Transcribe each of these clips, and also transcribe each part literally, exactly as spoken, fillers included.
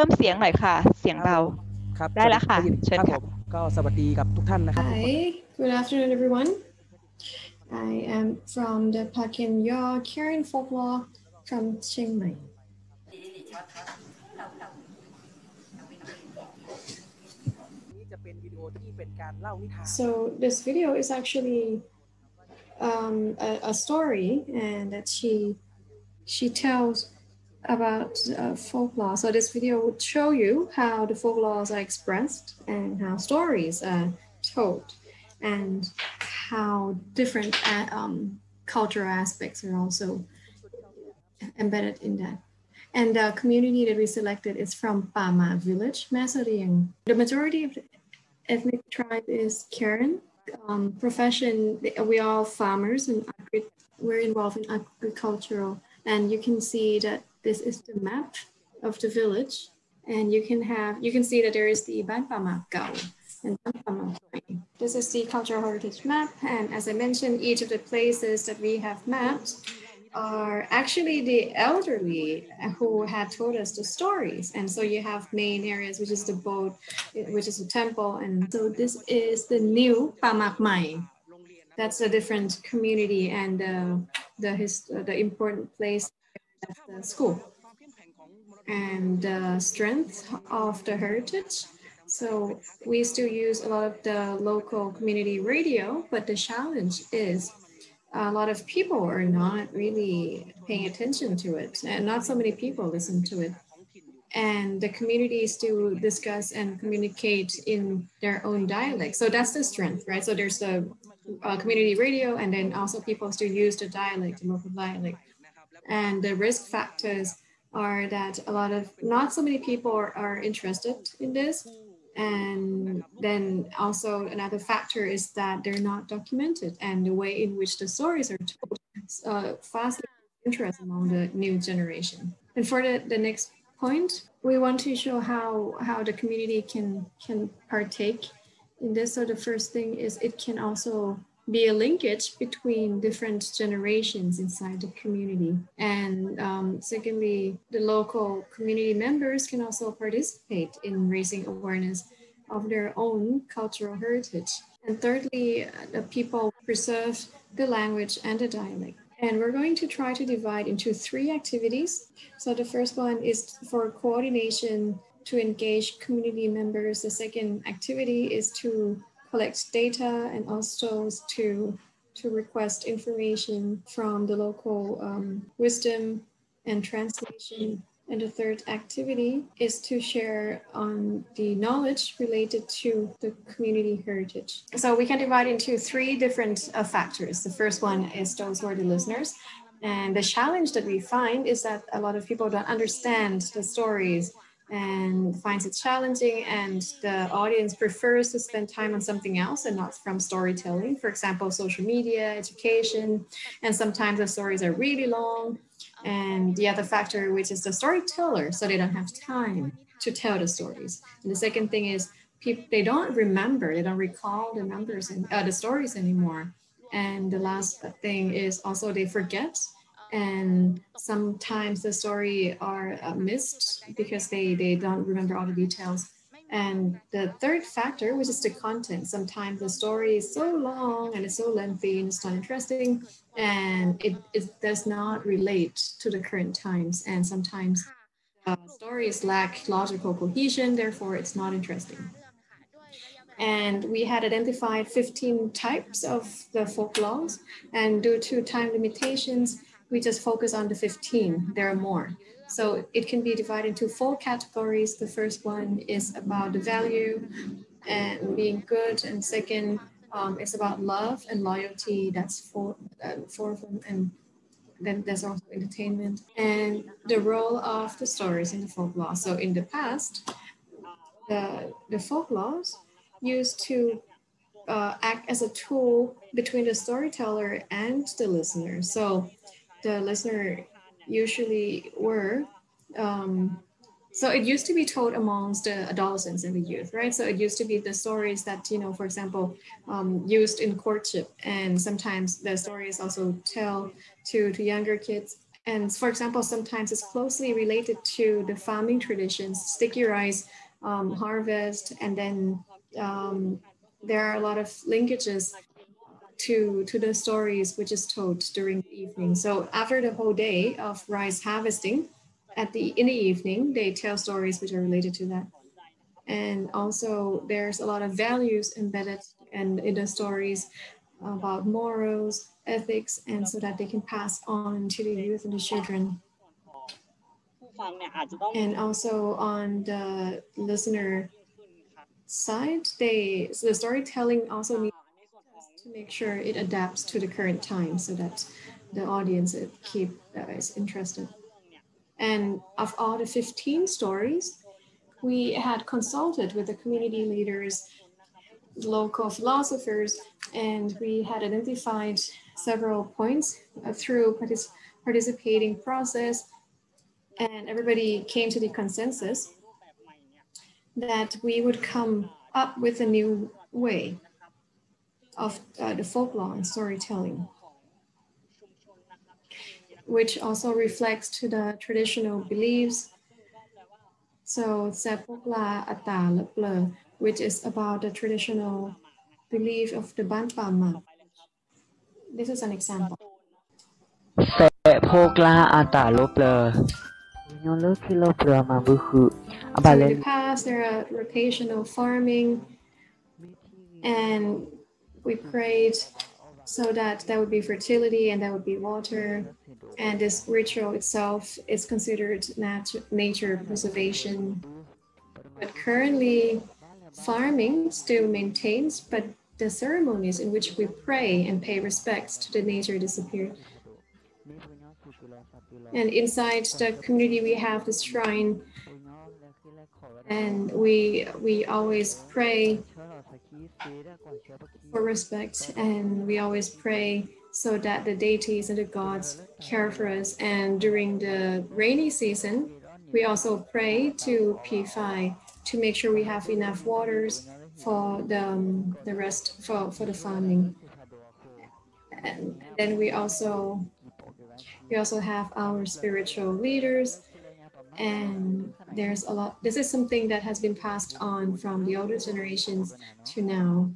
เพิ่มเสียงหน่อยค่ะเสียงเราครับได้แล้วค่ะเชิญครับก็สวัสดีกับทุกท่านนะครับ Hi Good afternoon everyone I am from the Pgakenyaw Karen folklore from Chiang Mai So this video is actually um, a, a story and that she she tells about uh, folklore. So this video would show you how the folklores are expressed and how stories are told and how different uh, um, cultural aspects are also embedded in that. And the community that we selected is from Pha Mah Village, Masoring. The majority of the ethnic tribe is Karen. Um, profession, we are farmers and we're involved in agricultural. And you can see that this is the map of the village, and you can have you can see that there is the Ban Phama Kao and Ban Phama Noi. This is the cultural heritage map, and as I mentioned, each of the places that we have mapped are actually the elderly who had told us the stories. And so you have main areas, which is the boat, which is the temple, and so this is the new Pha Mah Mai. That's a different community, and uh, the his, uh, the important place at the school and the strength of the heritage. So we still use a lot of the local community radio, but the challenge is a lot of people are not really paying attention to it, and not so many people listen to it. And the community still discuss and communicate in their own dialect. So that's the strength, right? So there's the uh, community radio, and then also people still use the dialect, the local dialect. And the risk factors are that a lot of, not so many people are, are interested in this. And then also another factor is that they're not documented, and the way in which the stories are told uh, fast interest among the new generation. And for the, the next point, we want to show how, how the community can, can partake in this. So the first thing is it can also be a linkage between different generations inside the community. And um, secondly, the local community members can also participate in raising awareness of their own cultural heritage. And thirdly, the people preserve the language and the dialect. And we're going to try to divide into three activities. So the first one is for coordination to engage community members. The second activity is to collect data and also to, to request information from the local um, wisdom and translation. And the third activity is to share on the knowledge related to the community heritage. So we can divide into three different uh, factors. The first one is those who are the listeners. And the challenge that we find is that a lot of people don't understand the stories and finds it challenging, and the audience prefers to spend time on something else and not from storytelling. For example, social media, education, and sometimes the stories are really long. And the other factor, which is the storyteller, so they don't have time to tell the stories. And the second thing is people, they don't remember, they don't recall the numbers and uh, the stories anymore. And the last thing is also they forget. And sometimes the story are uh, missed because they, they don't remember all the details. And the third factor, which is the content. Sometimes the story is so long and it's so lengthy and it's not interesting, and it, it does not relate to the current times. And sometimes uh, stories lack logical cohesion, therefore it's not interesting. And we had identified fifteen types of the folklores, and due to time limitations, we just focus on the fifteen, there are more. So it can be divided into four categories. The first one is about the value and being good. And second, um, it's about love and loyalty. That's four, uh, four of them. And then there's also entertainment and the role of the stories in the folklore. So in the past, the, the folklores used to uh, act as a tool between the storyteller and the listener. So the listener usually were, um, so it used to be told amongst the adolescents and the youth, right? So it used to be the stories that, you know, for example, um, used in courtship, and sometimes the stories also tell to, to younger kids. And for example, sometimes it's closely related to the farming traditions, sticky rice, um, harvest, and then um, there are a lot of linkages to, to the stories which is told during the evening. So after the whole day of rice harvesting, at the in the evening, they tell stories which are related to that. And also there's a lot of values embedded and in the stories about morals, ethics, and so that they can pass on to the youth and the children. And also on the listener side, they so the storytelling also needs to make sure it adapts to the current time so that the audience is keep uh, is interested. And of all the fifteen stories, we had consulted with the community leaders, local philosophers, and we had identified several points through partic participating process, and everybody came to the consensus that we would come up with a new way of uh, the folklore and storytelling, which also reflects to the traditional beliefs. So Sepokla Ata Leple, which is about the traditional belief of the Ban Phama. This is an example. Sepokla Ata Leple. So in the past, there are rotational farming, and we prayed so that there would be fertility and there would be water. And this ritual itself is considered nat nature preservation. But currently, farming still maintains, but the ceremonies in which we pray and pay respects to the nature disappeared. And inside the community, we have this shrine, and we we always pray for respect, and we always pray so that the deities and the gods care for us. And during the rainy season, we also pray to Phi to make sure we have enough waters for the, um, the rest, for, for the farming. And then we also, we also have our spiritual leaders, and there's a lot, this is something that has been passed on from the older generations to now.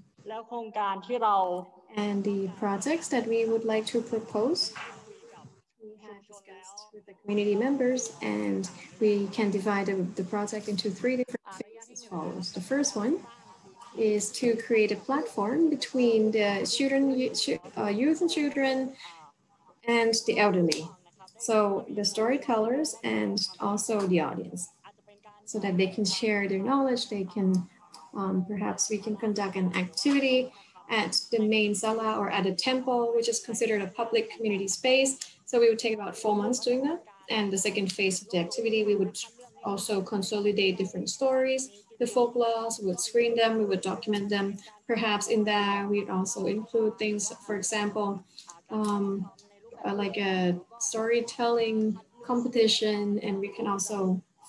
And the projects that we would like to propose, we have discussed with the community members, and we can divide the, the project into three different phases as follows. The first one is to create a platform between the children, youth and children, and the elderly. So the storytellers and also the audience, so that they can share their knowledge. They can, um, perhaps we can conduct an activity at the main sala or at a temple, which is considered a public community space. So we would take about four months doing that. And the second phase of the activity, we would also consolidate different stories, the folklore, we would screen them, we would document them. Perhaps in there, we'd also include things, for example, um, Uh, like a storytelling competition, and we can also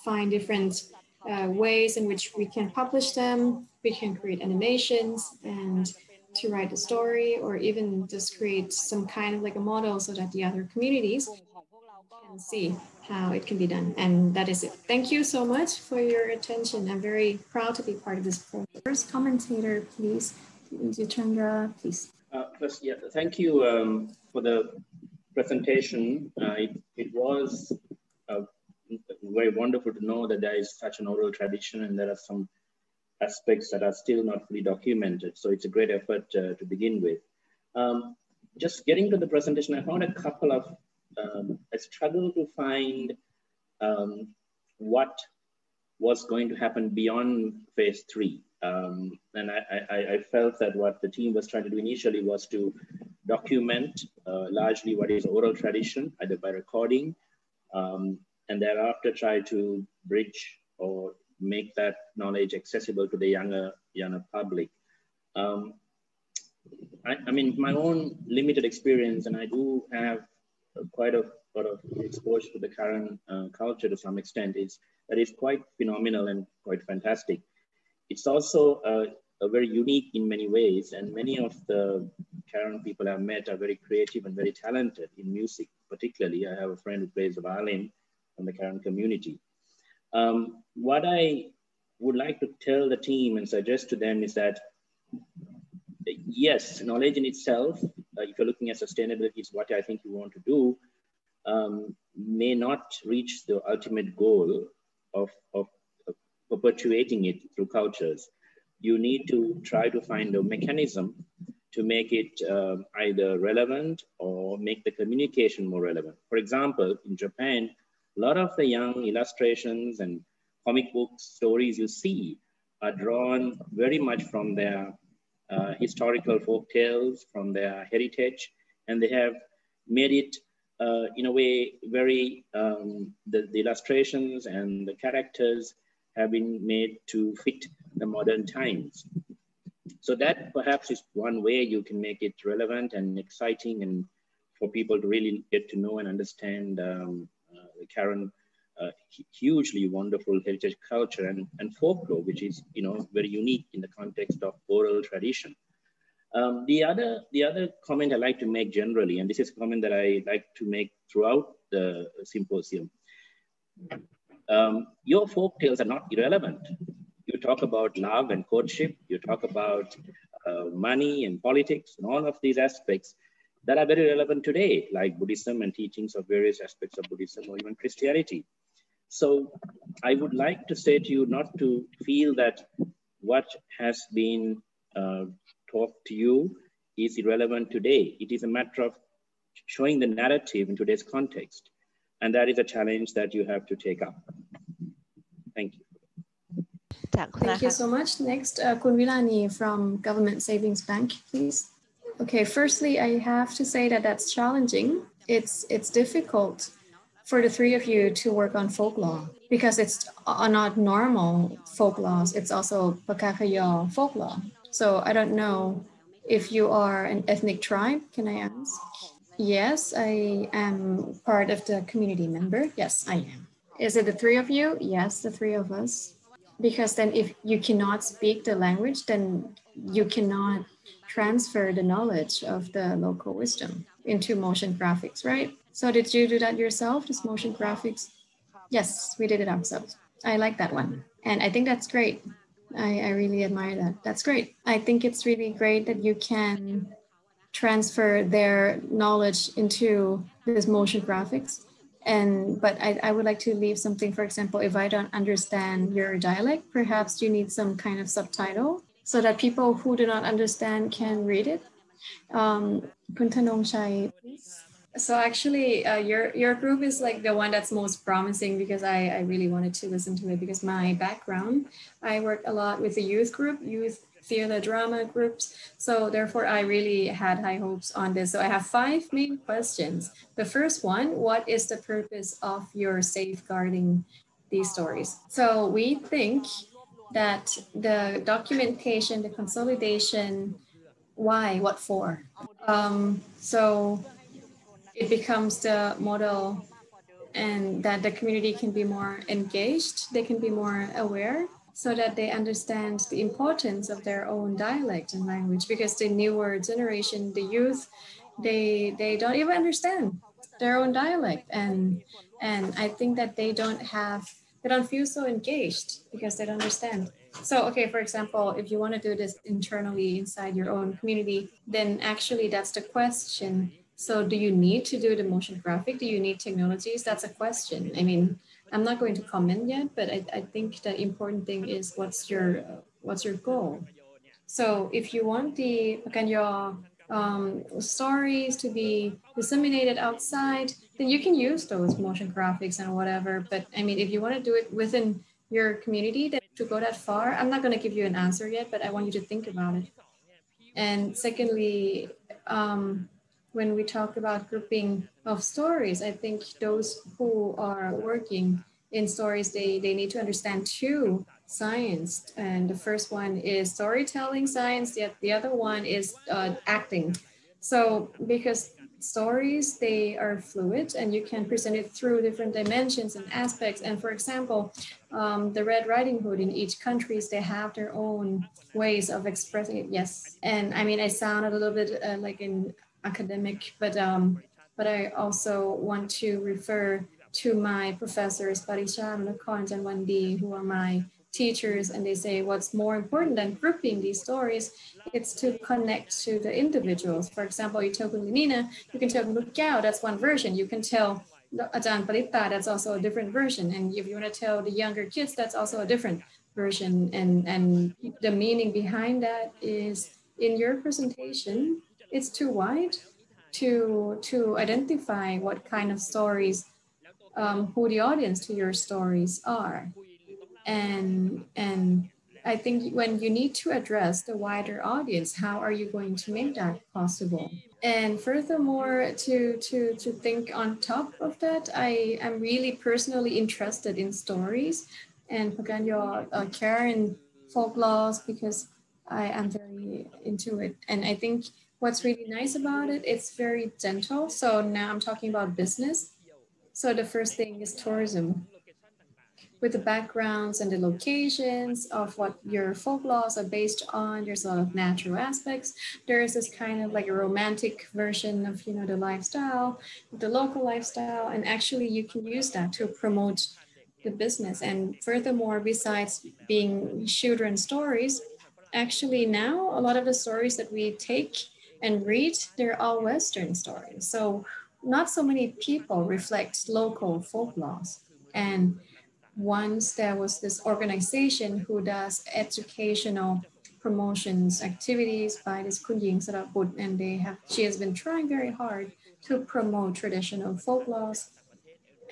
find different uh, ways in which we can publish them. We can create animations and to write a story, or even just create some kind of like a model so that the other communities can see how it can be done. And that is it. Thank you so much for your attention. I'm very proud to be part of this program. First commentator, please. Jitendra, please. Uh, first, yeah, thank you um, for the presentation. Uh, it, it was uh, very wonderful to know that there is such an oral tradition, and there are some aspects that are still not fully documented. So it's a great effort uh, to begin with. Um, just getting to the presentation, I found a couple of, um, I struggled to find um, what was going to happen beyond phase three. Um, and I, I, I felt that what the team was trying to do initially was to document uh, largely what is oral tradition, either by recording, um, and thereafter try to bridge or make that knowledge accessible to the younger, younger public. Um, I, I mean, my own limited experience, and I do have quite a lot of exposure to the current uh, culture to some extent, is that it's quite phenomenal and quite fantastic. It's also uh, a very unique in many ways, and many of the Karen people I've met are very creative and very talented in music, particularly. I have a friend who plays the violin in the Karen community. Um, what I would like to tell the team and suggest to them is that, yes, knowledge in itself, uh, if you're looking at sustainability, is what I think you want to do, um, may not reach the ultimate goal of, of, of perpetuating it through cultures. You need to try to find a mechanism to make it uh, either relevant or make the communication more relevant. For example, in Japan, a lot of the young illustrations and comic book stories you see are drawn very much from their uh, historical folk tales, from their heritage, and they have made it uh, in a way very, um, the, the illustrations and the characters have been made to fit the modern times. So that perhaps is one way you can make it relevant and exciting and for people to really get to know and understand um, uh, the Karen uh, hugely wonderful heritage culture and, and folklore, which is, you know, very unique in the context of oral tradition. Um, the, other, the other comment I like to make generally, and this is a comment that I like to make throughout the symposium, um, your folk tales are not irrelevant. You talk about love and courtship, you talk about uh, money and politics and all of these aspects that are very relevant today, like Buddhism and teachings of various aspects of Buddhism or even Christianity. So I would like to say to you not to feel that what has been uh, taught to you is irrelevant today. It is a matter of showing the narrative in today's context. And that is a challenge that you have to take up. Thank you. Thank you so much. Next, uh, Kunvilani from Government Savings Bank, please. Okay, firstly, I have to say that that's challenging. It's, it's difficult for the three of you to work on folklore because it's not normal folklore. It's also Pgakenyaw folklore. So I don't know if you are an ethnic tribe, can I ask? Yes, I am part of the community member. Yes, I am. Is it the three of you? Yes, the three of us. Because then if you cannot speak the language, then you cannot transfer the knowledge of the local wisdom into motion graphics, right? So did you do that yourself, this motion graphics? Yes, we did it ourselves. I like that one. And I think that's great. I, I really admire that. That's great. I think it's really great that you can transfer their knowledge into this motion graphics. And, but I, I would like to leave something, for example, if I don't understand your dialect, perhaps you need some kind of subtitle so that people who do not understand can read it. Um, so actually, uh, your, your group is like the one that's most promising because I, I really wanted to listen to it because my background, I work a lot with the youth group, youth theater drama groups. So therefore I really had high hopes on this. So I have five main questions. The first one, what is the purpose of your safeguarding these stories? So we think that the documentation, the consolidation, why, what for? Um, so it becomes the model and that the community can be more engaged, they can be more aware, so that they understand the importance of their own dialect and language, because the newer generation, the youth, they they don't even understand their own dialect. And, and I think that they don't have, they don't feel so engaged because they don't understand. So, okay, for example, if you want to do this internally inside your own community, then actually that's the question. So do you need to do the motion graphic? Do you need technologies? That's a question. I mean, I'm not going to comment yet, but I, I think the important thing is what's your uh, what's your goal. So if you want the Pgakenyaw um, stories to be disseminated outside, then you can use those motion graphics and whatever. But I mean, if you want to do it within your community, then to go that far, I'm not going to give you an answer yet, but I want you to think about it. And secondly, um, when we talk about grouping of stories, I think those who are working in stories, they, they need to understand two science. And the first one is storytelling science, yet the other one is uh, acting. So because stories, they are fluid and you can present it through different dimensions and aspects. And for example, um, the Red Riding Hood in each country, they have their own ways of expressing it, yes. And I mean, I sound a little bit uh, like an academic, but um, but I also want to refer to my professors, Parisham, Nakhon, and Wandi, who are my teachers, and they say what's more important than grouping these stories, it's to connect to the individuals. For example, you tell Kunvilani, you can tell Lukiao, that's one version. You can tell Ajahn Parita, that's also a different version. And if you want to tell the younger kids, that's also a different version. And, and the meaning behind that is, in your presentation, it's too wide to, to identify what kind of stories, um, who the audience to your stories are. And, and I think when you need to address the wider audience, how are you going to make that possible? And furthermore, to, to, to think on top of that, I am really personally interested in stories and Pgakenyaw uh, Karen folklores, because I am very into it. And I think what's really nice about it, it's very gentle. So now I'm talking about business. So the first thing is tourism. With the backgrounds and the locations of what your folklores are based on, there's a lot of natural aspects. There is this kind of like a romantic version of, you know, the lifestyle, the local lifestyle, and actually you can use that to promote the business. And furthermore, besides being children's stories, actually now a lot of the stories that we take and read, they're all Western stories. So not so many people reflect local folklores. And once there was this organization who does educational promotions activities by this Kunjing Saraput, and they have, she has been trying very hard to promote traditional folklores.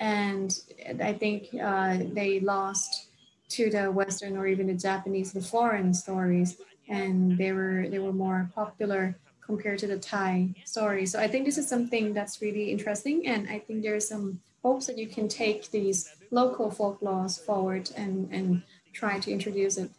And I think uh, they lost to the Western or even the Japanese, the foreign stories, and they were, they were more popular compared to the Thai story. So I think this is something that's really interesting, and I think there are some hopes that you can take these local folklores forward and, and try to introduce it.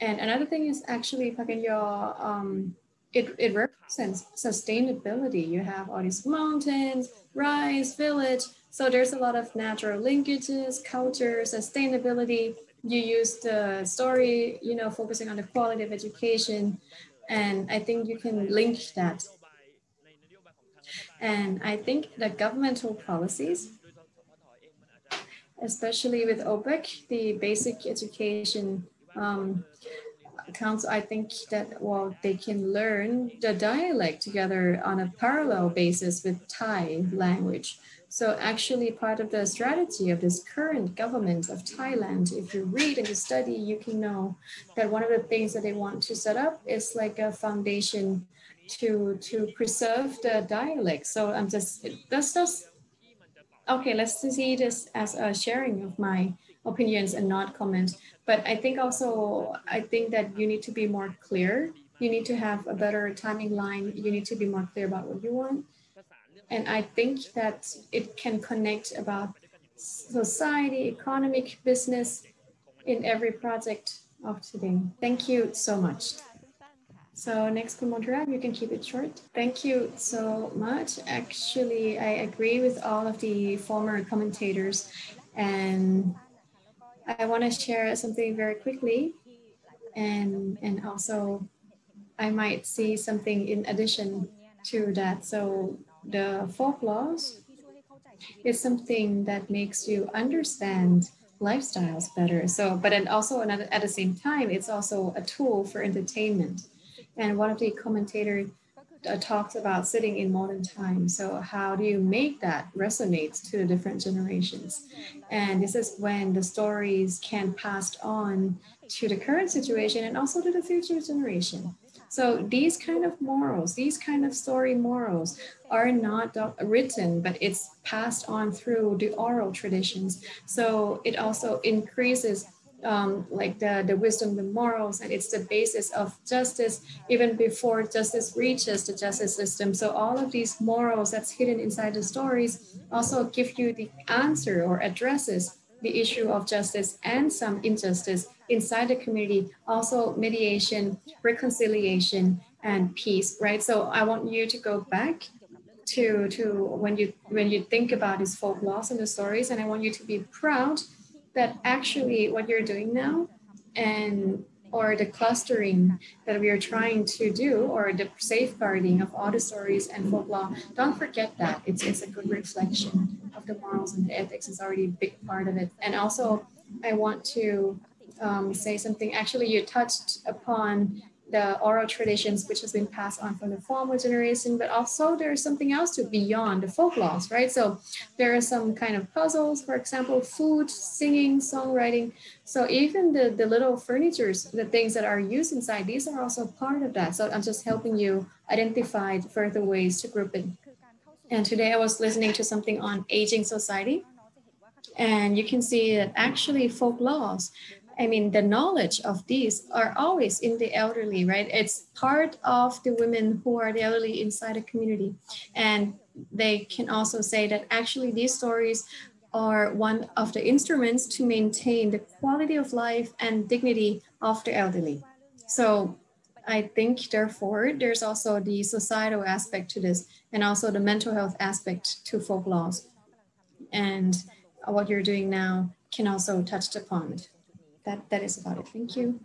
And another thing is actually Pgakenyaw, um, it, it represents sustainability. You have all these mountains, rice, village. So there's a lot of natural linkages, culture, sustainability. You use the story, you know, focusing on the quality of education. And I think you can link that. And I think the governmental policies, especially with O P E C, the Basic Education um, Council, I think that, well, they can learn the dialect together on a parallel basis with Thai language. So actually part of the strategy of this current government of Thailand, if you read and you study, you can know that one of the things that they want to set up is like a foundation to, to preserve the dialect. So I'm just, that's just, okay, let's see this as a sharing of my opinions and not comment. But I think also, I think that you need to be more clear. You need to have a better timing line. You need to be more clear about what you want. And I think that it can connect about society, economic, business in every project of today. Thank you so much. So next, Montreal, you can keep it short. Thank you so much. Actually, I agree with all of the former commentators, and I want to share something very quickly, and, and also I might see something in addition to that. So the folklores is something that makes you understand lifestyles better. So, but and also another, at the same time, it's also a tool for entertainment. And one of the commentators uh, talks about sitting in modern time. So how do you make that resonate to the different generations? And this is when the stories can pass on to the current situation and also to the future generation. So these kind of morals, these kind of story morals are not written, but it's passed on through the oral traditions. So it also increases Um, like the, the wisdom, the morals, and it's the basis of justice even before justice reaches the justice system. So all of these morals that's hidden inside the stories also give you the answer or addresses the issue of justice and some injustice inside the community, also mediation, reconciliation, and peace, right? So I want you to go back to, to when you when you think about these folklores and the stories, and I want you to be proud that actually what you're doing now, and or the clustering that we are trying to do, or the safeguarding of all the stories and folklore, don't forget that. It's, it's a good reflection of the morals and the ethics. It's already a big part of it. And also, I want to um, say something. Actually, you touched upon the oral traditions, which has been passed on from the former generation, but also there's something else to beyond the folklores, right? So there are some kind of puzzles, for example, food, singing, songwriting. So even the, the little furnitures, the things that are used inside, these are also part of that. So I'm just helping you identify further ways to group it. And today I was listening to something on aging society, and you can see that actually folklores, I mean, the knowledge of these are always in the elderly, right? It's part of the women who are the elderly inside a community. And they can also say that actually these stories are one of the instruments to maintain the quality of life and dignity of the elderly. So I think, therefore, there's also the societal aspect to this, and also the mental health aspect to folklores. And what you're doing now can also touch upon it. That, that is about it. Thank you.